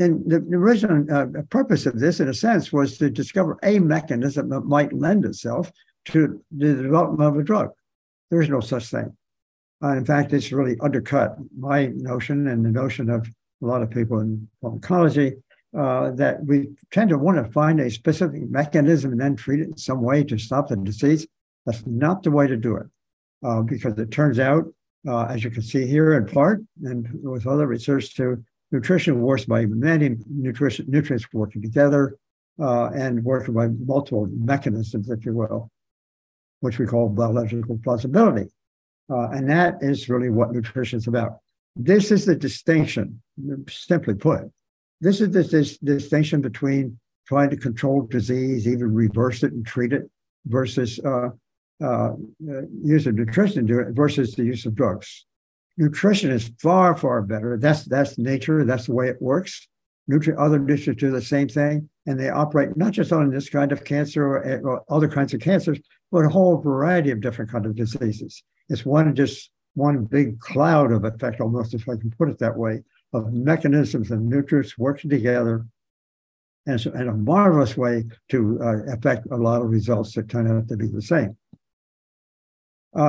And the original purpose of this, in a sense, was to discover a mechanism that might lend itself to the development of a drug. There is no such thing. In fact, it's really undercut my notion and the notion of a lot of people in oncology that we tend to want to find a specific mechanism and then treat it in some way to stop the disease. That's not the way to do it, because it turns out, as you can see here in part, and with other research too, nutrition works by many nutrients working together and working by multiple mechanisms, if you will, which we call biological plausibility. And that is really what nutrition is about. This is the distinction, simply put. This is this distinction between trying to control disease, even reverse it and treat it, versus use of nutrition to do it, versus the use of drugs. Nutrition is far, far better. That's nature. That's the way it works. Other nutrients do the same thing, and they operate not just on this kind of cancer or other kinds of cancers, but a whole variety of different kinds of diseases. It's just one big cloud of effect, almost, if I can put it that way, of mechanisms and nutrients working together in a marvelous way to affect a lot of results that turn out to be the same.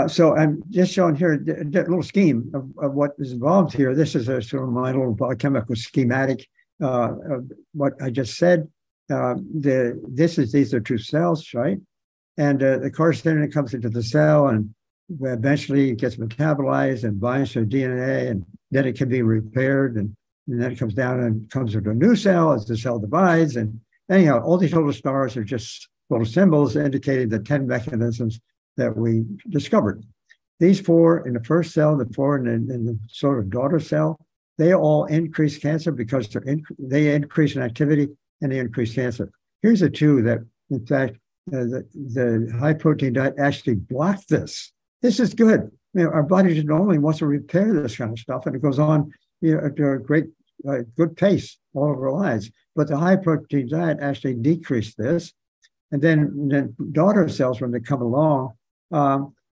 So I'm just showing here a little scheme of what is involved here. This is a sort of my little biochemical schematic of what I just said. These are two cells, right? And the carcinogen comes into the cell and eventually it gets metabolized and binds to DNA, and then it can be repaired, and then it comes down and comes into a new cell as the cell divides. And anyhow, all these little stars are just little symbols indicating the 10 mechanisms that we discovered. These four in the first cell, the four in the sort of daughter cell, they all increase cancer because they increase in activity and they increase cancer. Here's the two that, in fact, the high protein diet actually blocked this. This is good. You know, our body normally wants to repair this kind of stuff, and it goes on, you know, at a great, good pace all of our lives. But the high protein diet actually decreased this. And then daughter cells, when they come along,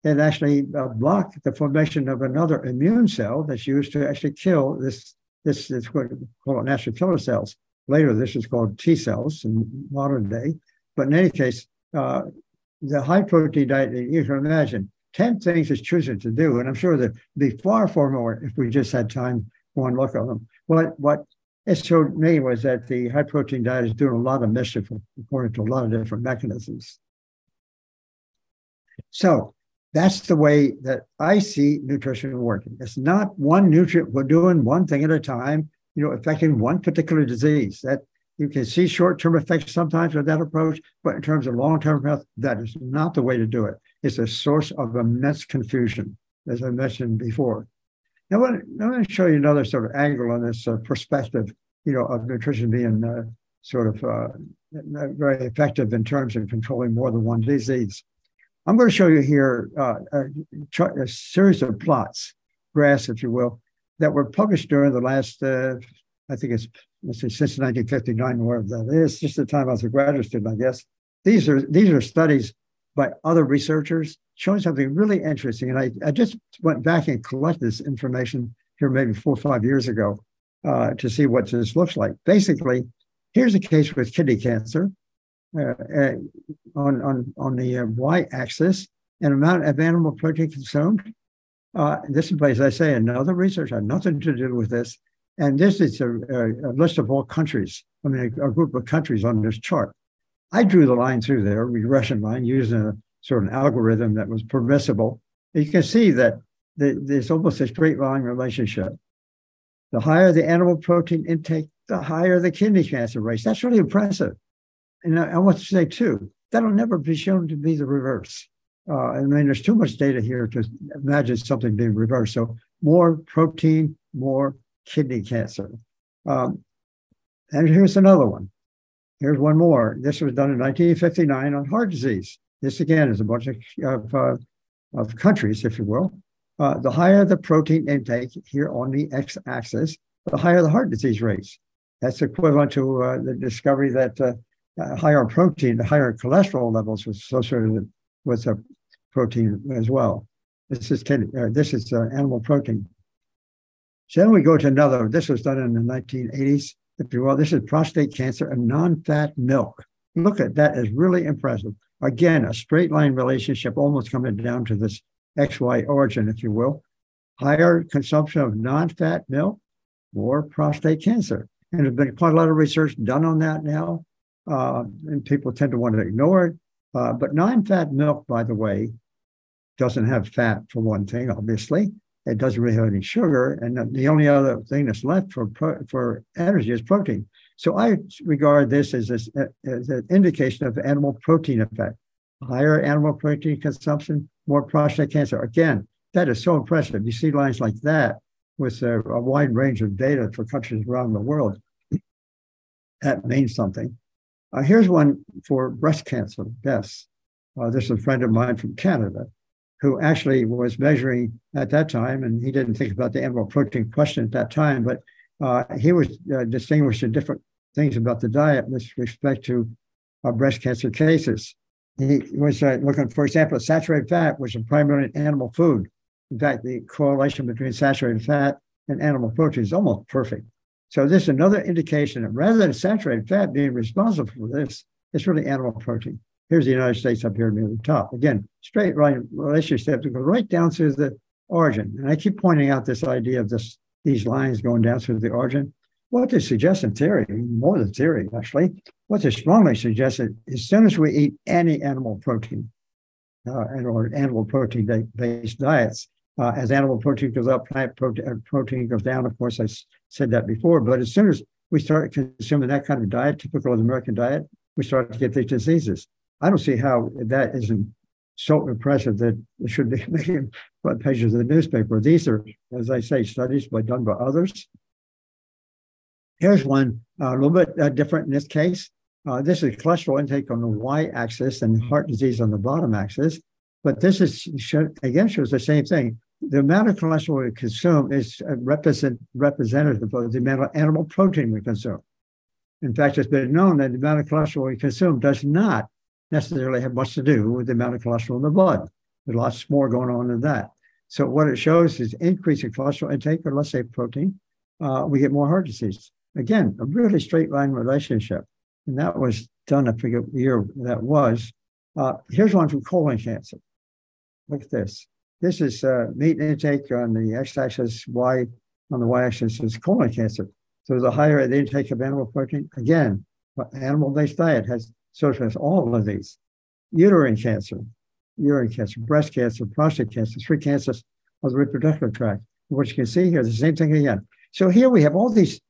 it actually block the formation of another immune cell that's used to actually kill this. This is what we call natural killer cells. Later, this is called T cells in modern day. But in any case, the high protein diet, you can imagine, 10 things it's choosing to do. And I'm sure there'd be far, far more if we just had time for one look at them. What it showed me was that the high protein diet is doing a lot of mischief according to a lot of different mechanisms. So that's the way that I see nutrition working. It's not one nutrient. We're doing one thing at a time, you know, affecting one particular disease. That you can see short-term effects sometimes with that approach, but in terms of long-term health, that is not the way to do it. It's a source of immense confusion, as I mentioned before. Now, I want to show you another sort of angle on this perspective, you know, of nutrition being sort of very effective in terms of controlling more than one disease. I'm going to show you here a series of plots, graphs, if you will, that were published during the last, I think it's, let's see, since 1959, whatever that is, just the time I was a graduate student, I guess. These are studies by other researchers showing something really interesting. And I just went back and collected this information here maybe 4 or 5 years ago to see what this looks like. Basically, here's a case with kidney cancer on the y-axis, an amount of animal protein consumed. This is, as I say, another research had nothing to do with this. And this is a list of all countries, I mean, a group of countries on this chart. I drew the line through there, regression line, using a sort of algorithm that was permissible. And you can see that there's almost a straight line relationship. The higher the animal protein intake, the higher the kidney cancer rates. That's really impressive. And I want to say, too, that'll never be shown to be the reverse. I mean, there's too much data here to imagine something being reversed. So more protein, more kidney cancer. And here's another one. Here's one more. This was done in 1959 on heart disease. This, again, is a bunch of countries, if you will. The higher the protein intake here on the x-axis, the higher the heart disease rates. That's equivalent to the discovery that higher protein, the higher cholesterol levels was associated with a protein as well. This is animal protein. So then we go to another. This was done in the 1980s if you will. This is prostate cancer and non-fat milk. Look at that, is really impressive. Again, a straight line relationship almost coming down to this XY origin, if you will. Higher consumption of non-fat milk, more prostate cancer. And there's been quite a lot of research done on that now, and people tend to want to ignore it. But non-fat milk, by the way, doesn't have fat for one thing, obviously. It doesn't really have any sugar. And the only other thing that's left for energy is protein. So I regard this as an indication of animal protein effect. Higher animal protein consumption, more prostate cancer. Again, that is so impressive. You see lines like that with a wide range of data for countries around the world. That means something. Here's one for breast cancer deaths. This is a friend of mine from Canada who actually was measuring at that time, and he didn't think about the animal protein question at that time, but he was distinguishing different things about the diet with respect to breast cancer cases. He was looking, for example, at saturated fat, which is primarily animal food. In fact, the correlation between saturated fat and animal protein is almost perfect. So this is another indication that rather than saturated fat being responsible for this, it's really animal protein. Here's the United States up here near the top. Again, straight line relationships go right down through the origin. And I keep pointing out this idea of these lines going down through the origin. What this suggests in theory, more than theory actually, what this strongly suggests is as soon as we eat any animal protein or animal protein-based diets, as animal protein goes up, plant protein goes down. Of course, I said that before, but as soon as we start consuming that kind of diet, typical of the American diet, we start to get these diseases. I don't see how that isn't so impressive that it should be making front pages of the newspaper. These are, as I say, studies done by others. Here's one a little bit different in this case. This is cholesterol intake on the y-axis and heart disease on the bottom axis. But this is, again, shows the same thing. The amount of cholesterol we consume is representative of the amount of animal protein we consume. In fact, it's been known that the amount of cholesterol we consume does not necessarily have much to do with the amount of cholesterol in the blood. There's lots more going on than that. So what it shows is increase in cholesterol intake, or let's say protein, we get more heart disease. Again, a really straight line relationship. And that was done, I forget what year that was. Here's one from colon cancer. Look at this. This is meat intake on the x-axis, on the y-axis is colon cancer. So the higher the intake of animal protein, again, animal-based diet has surface all of these. Uterine cancer, breast cancer, prostate cancer, three cancers of the reproductive tract. What you can see here, the same thing again. So here we have all these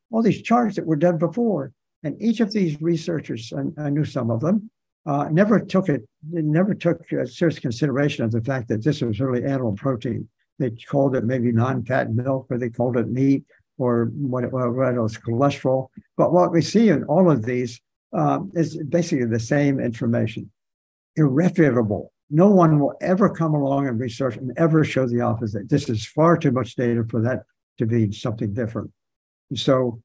charts that were done before, and each of these researchers, and I knew some of them, never took serious consideration of the fact that this was really animal protein. They called it maybe non-fat milk, or they called it meat, or what else, cholesterol. But what we see in all of these is basically the same information. Irrefutable. No one will ever come along and research and ever show the opposite. This is far too much data for that to be something different. So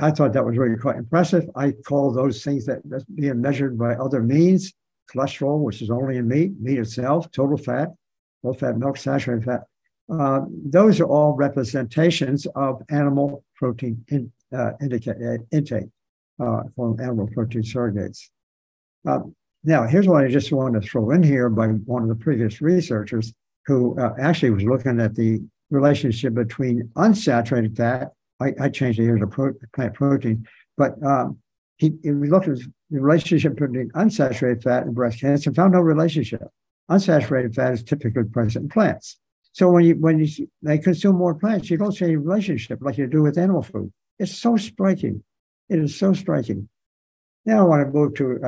I thought that was really quite impressive. I call those things that's being measured by other means, cholesterol, which is only in meat itself, total fat, low-fat milk, saturated fat. Those are all representations of animal protein intake. From animal protein surrogates. Now, here's one I just want to throw in here by one of the previous researchers who actually was looking at the relationship between unsaturated fat. I changed it here to plant protein, but he looked at the relationship between unsaturated fat and breast cancer and found no relationship. Unsaturated fat is typically present in plants. So when they consume more plants, you don't see any relationship like you do with animal food. It's so striking. It is so striking. Now I want to move to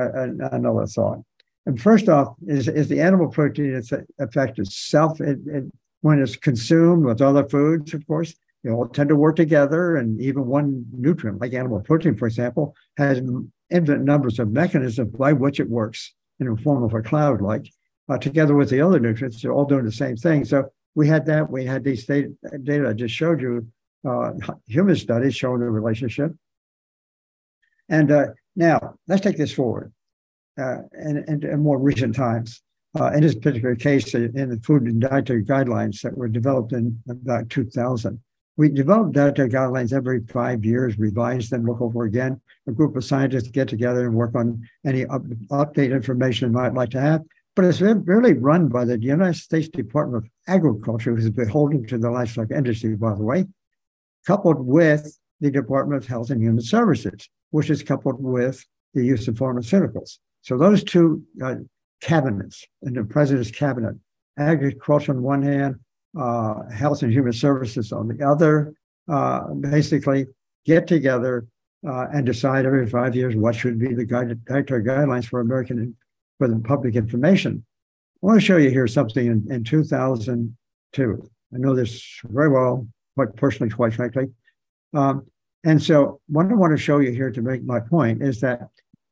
another thought. And first off, is the animal protein effect itself, when it's consumed with other foods, of course, they all tend to work together. And even one nutrient, like animal protein, for example, has infinite numbers of mechanisms by which it works in the form of a cloud, like together with the other nutrients, they're all doing the same thing. So we had that. We had these data I just showed you, human studies showing the relationship. And now let's take this forward in more recent times. In this particular case, in the food and dietary guidelines that were developed in about 2000, We develop data guidelines every 5 years, revise them, look over again. A group of scientists get together and work on any update information they might like to have. But it's really run by the United States Department of Agriculture, which is beholden to the livestock industry, by the way, coupled with the Department of Health and Human Services, which is coupled with the use of pharmaceuticals. So those two cabinets in the president's cabinet, agriculture on one hand, health and human services on the other, basically get together and decide every 5 years what should be the dietary guidelines for American for the public information. I want to show you here something in 2002. I know this very well, quite personally, quite frankly. And so what I want to show you here to make my point is that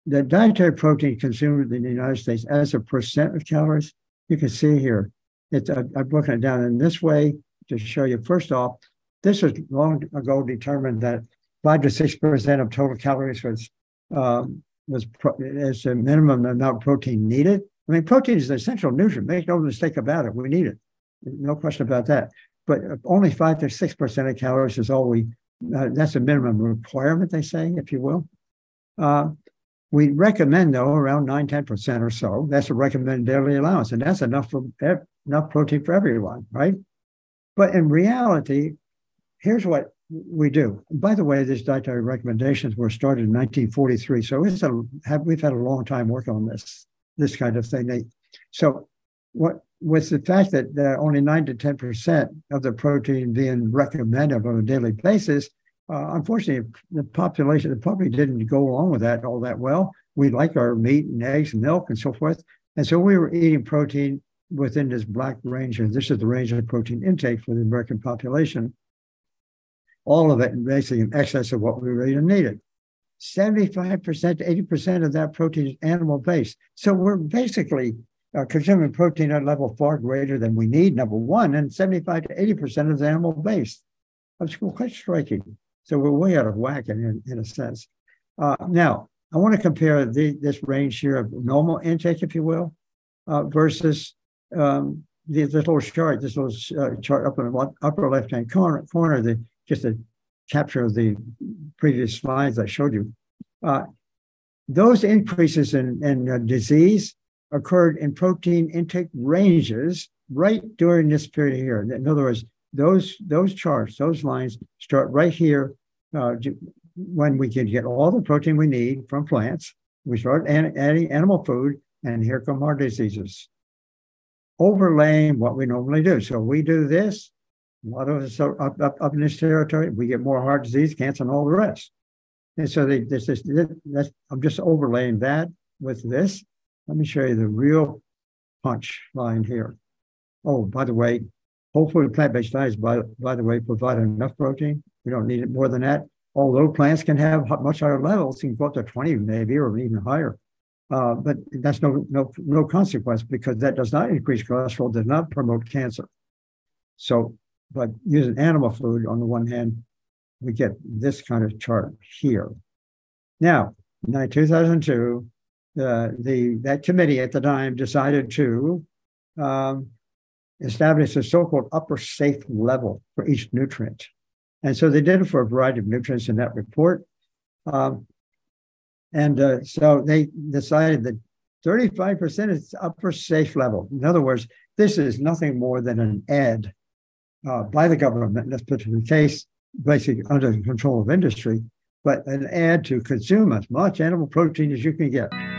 the dietary protein consumed in the United States as a percent of calories, you can see here, I've broken it down in this way to show you. First off, this was long ago determined that 5 to 6% of total calories was a minimum amount of protein needed. I mean, protein is an essential nutrient. Make no mistake about it. We need it. No question about that. But only 5 to 6% of calories is all we, that's a minimum requirement, they say, if you will. We recommend, though, around 9, 10% or so. That's a recommended daily allowance, and that's enough for enough protein for everyone, right? But in reality, here's what we do. By the way, these dietary recommendations were started in 1943, so it's we've had a long time working on this kind of thing. So with the fact that only 9 to 10% of the protein being recommended on a daily basis, unfortunately, the public didn't go along with that all that well. We like our meat and eggs and milk and so forth. And so we were eating protein within this black range, and this is the range of protein intake for the American population. All of it basically in excess of what we really needed. 75% to 80% of that protein is animal-based. So we're basically consuming protein at a level far greater than we need, number one, and 75 to 80% is animal-based. That's quite striking. So we're way out of whack in a sense. Now, I want to compare this range here of normal intake, if you will, versus this little chart up in the upper left-hand corner, just a capture of the previous slides I showed you. Those increases in disease occurred in protein intake ranges right during this period here. In other words, those charts, those lines start right here when we can get all the protein we need from plants. We start adding animal food, and here come our diseases. Overlaying what we normally do. So we do this, a lot of us are up in this territory, we get more heart disease, cancer, and all the rest. And so I'm just overlaying that with this. Let me show you the real punch line here. Oh, by the way, whole food plant-based diets, by the way, provide enough protein. We don't need it more than that. Although plants can have much higher levels, can go up to 20 maybe or even higher. But that's no consequence because that does not increase cholesterol, does not promote cancer. So, but using animal food on the one hand, we get this kind of chart here. Now, in 2002, that committee at the time decided to establish a so-called upper safe level for each nutrient. And so they did it for a variety of nutrients in that report. So they decided that 35% is upper safe level. In other words, this is nothing more than an ad by the government, in this particular case, basically under the control of industry, but an ad to consume as much animal protein as you can get.